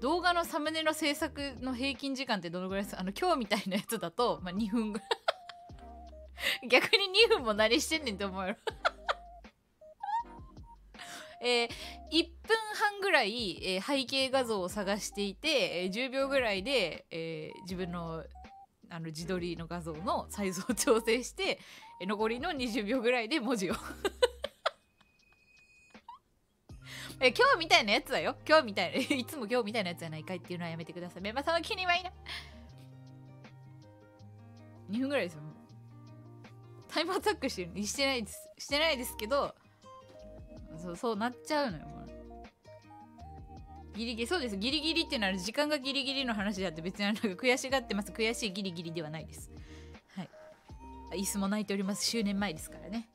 動画のサムネの制作の平均時間ってどのぐらいですか？今日みたいなやつだと、まあ、2分ぐらい。逆に2分も何してんねんって思うよ。1分半ぐらい、背景画像を探していて、10秒ぐらいで、自分の自撮りの画像のサイズを調整して、残りの20秒ぐらいで文字を今日みたいなやつだよ。今日みたいな。いつも今日みたいなやつじゃないかいっていうのはやめてください。メンバーさんは気にはいない。2分ぐらいですよ。タイムアタックしてる。してないです。してないですけど、そうなっちゃうのよ。ギリギリ、そうです。ギリギリっていうのは時間がギリギリの話であって、別に悔しがってます。悔しいギリギリではないです。はい。椅子も泣いております。周年前ですからね。